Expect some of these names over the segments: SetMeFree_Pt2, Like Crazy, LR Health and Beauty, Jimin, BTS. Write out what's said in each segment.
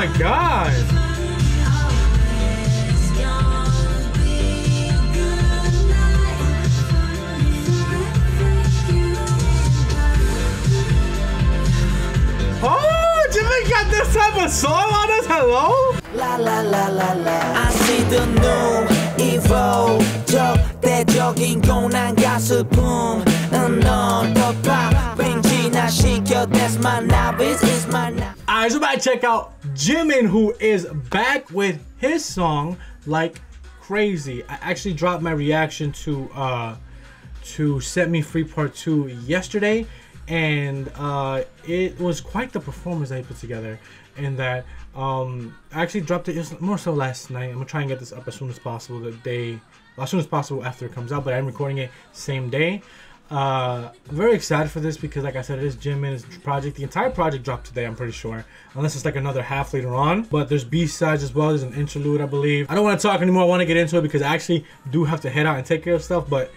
my God. Oh, Jimin got this type of song on us. Hello? La la la la la. I see the new evil joke that jogging gone and got a boom. That's my novice, it's my novice. Alright, so about to check out Jimin, who is back with his song Like Crazy. I actually dropped my reaction to Set Me Free Part 2 yesterday, and it was quite the performance I put together. And that I actually dropped it, more so last night. I'm gonna try and get this up as soon as possible after it comes out, but I'm recording it same day. I'm very excited for this because, like I said, it is Jimin's project. The entire project dropped today, I'm pretty sure, unless it's like another half later on. But there's B-sides as well. There's an interlude, I believe. I don't want to talk anymore. I want to get into it because I actually do have to head out and take care of stuff. But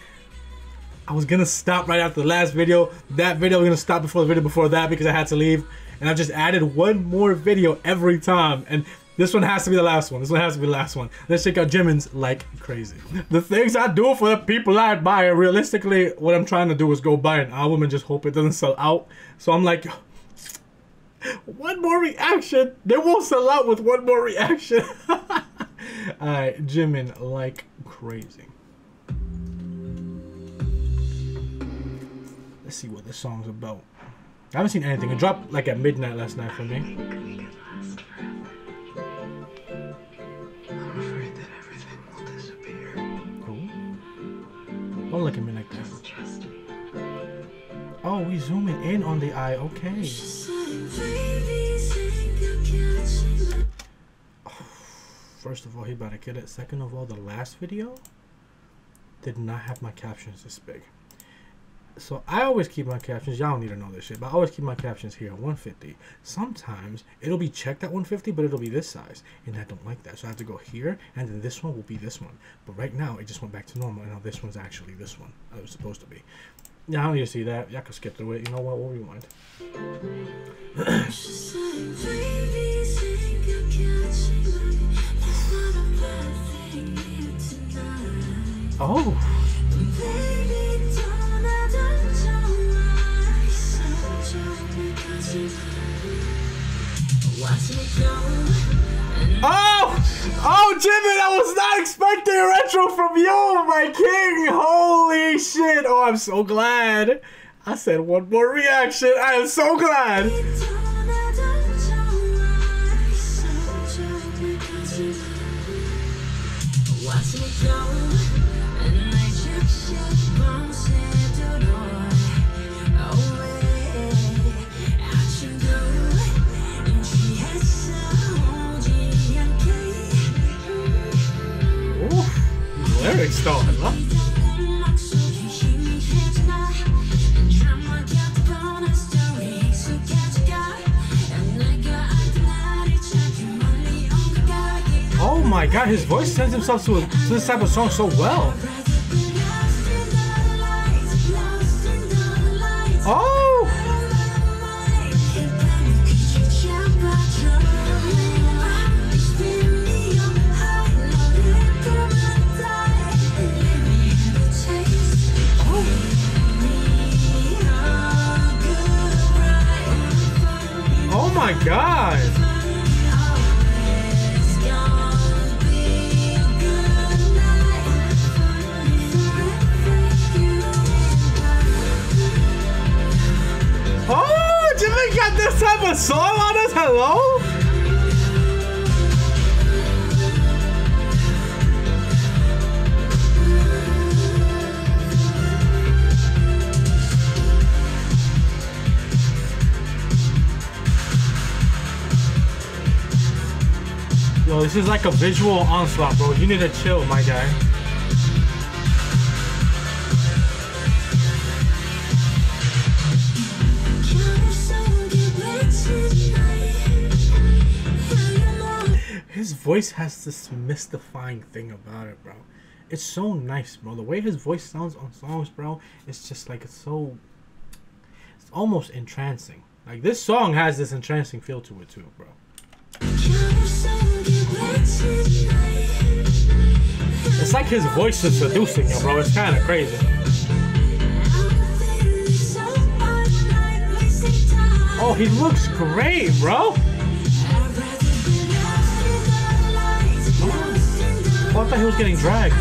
I was gonna stop right after the last video. That video, we're gonna stop before the video before that because I had to leave. And I've just added one more video every time, and this one has to be the last one. This one has to be the last one. Let's check out Jimin's Like Crazy. The things I do for the people I admire. Realistically, what I'm trying to do is go buy an album and just hope it doesn't sell out. So I'm like, one more reaction. They won't sell out with one more reaction. Alright, Jimin Like Crazy. Let's see what this song's about. I haven't seen anything. It dropped like at midnight last night for me. Don't look at me like that. Oh, we zooming in on the eye. Okay. Oh, first of all, he about to get it. Second of all, the last video did not have my captions this big. So I always keep my captions. Y'all don't need to know this shit, but I always keep my captions here at 150. Sometimes it'll be checked at 150, but it'll be this size, and I don't like that. So I have to go here, and then this one will be this one. But right now, it just went back to normal, and now this one's actually this one. It was supposed to be. Yeah, I don't need to see that. Y'all can skip through it. You know what? We'll rewind. Oh. Oh, Jimin, I was not expecting a retro from you, my king. Holy shit. Oh, I'm so glad. I said one more reaction. I am so glad. Lyrics though, huh? Oh my God, his voice sends himself to this type of song so well. Oh! Oh my God. Oh, Jimin got this type of song on us. Hello? Yo, this is like a visual onslaught, bro. You need to chill, my guy. His voice has this mystifying thing about it, bro. It's so nice, bro. The way his voice sounds on songs, bro, it's just like it's so... It's almost entrancing. Like, this song has this entrancing feel to it, too, bro. It's like his voice is seducing him, bro. It's kind of crazy. Oh, he looks great, bro. Oh, I thought he was getting dragged.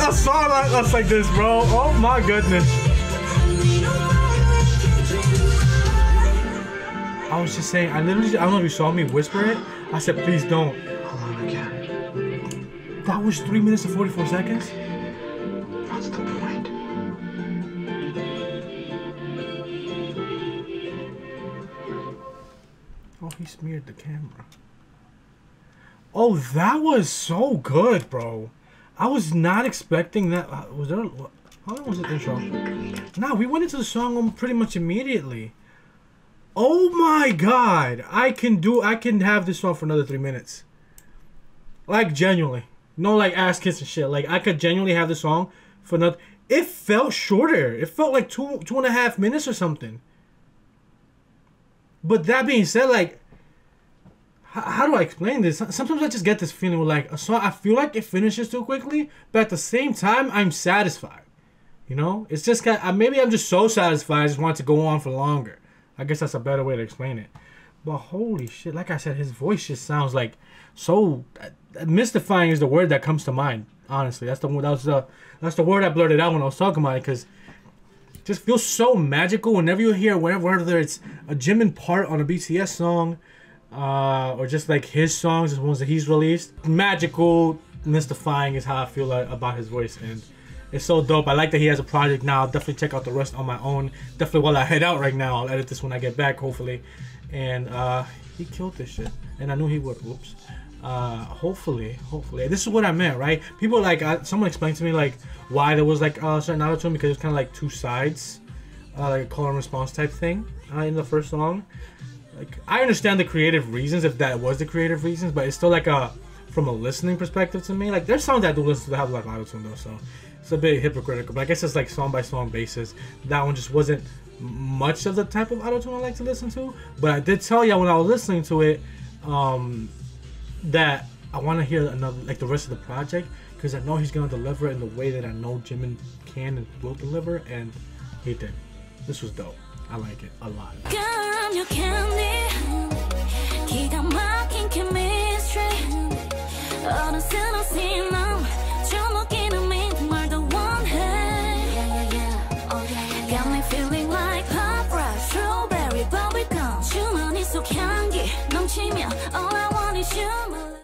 A song like us like this, bro. Oh my goodness. I was just saying, I don't know if you saw me whisper it. I said, please don't. Hold on again. That was 3 minutes and 44 seconds? What's the point? Oh, he smeared the camera. Oh, that was so good, bro. I was not expecting that. Was there? How long was the intro? Nah, we went into the song pretty much immediately. Oh my god! I can have this song for another 3 minutes. Like genuinely, no like ass kiss and shit. Like I could genuinely have this song for another. It felt shorter. It felt like two and a half minutes or something. But that being said, like. How do I explain this? Sometimes I just get this feeling with like a song. I feel like it finishes too quickly, but at the same time, I'm satisfied. You know, it's just kinda, maybe I'm just so satisfied I just want it to go on for longer. I guess that's a better way to explain it. But holy shit, like I said, his voice just sounds like so mystifying is the word that comes to mind. Honestly, that's the word I blurted out when I was talking about it because. Just feels so magical whenever you hear whether it's a Jimin part on a BTS song. Or just like his songs, the ones that he's released. Magical, mystifying is how I feel like, about his voice, and it's so dope. I like that he has a project now. I'll definitely check out the rest on my own. Definitely while I head out right now, I'll edit this when I get back, hopefully. And he killed this shit, and I knew he would. Whoops. Hopefully, this is what I meant, right? People like someone explained to me like why there was like a certain auto-tune because it's kind of like two sides, like a call and response type thing in the first song. Like, I understand the creative reasons if that was the creative reasons, but it's still like a from a listening perspective to me. Like there's songs that I do listen to that have like auto-tune though, so it's a bit hypocritical. But I guess it's like song by song basis. That one just wasn't much of the type of auto-tune I like to listen to. But I did tell y'all when I was listening to it that I want to hear another like the rest of the project because I know he's gonna deliver it in the way that I know Jimin can and will deliver, and he did. This was dope. I like it a lot. Girl, I'm your candy.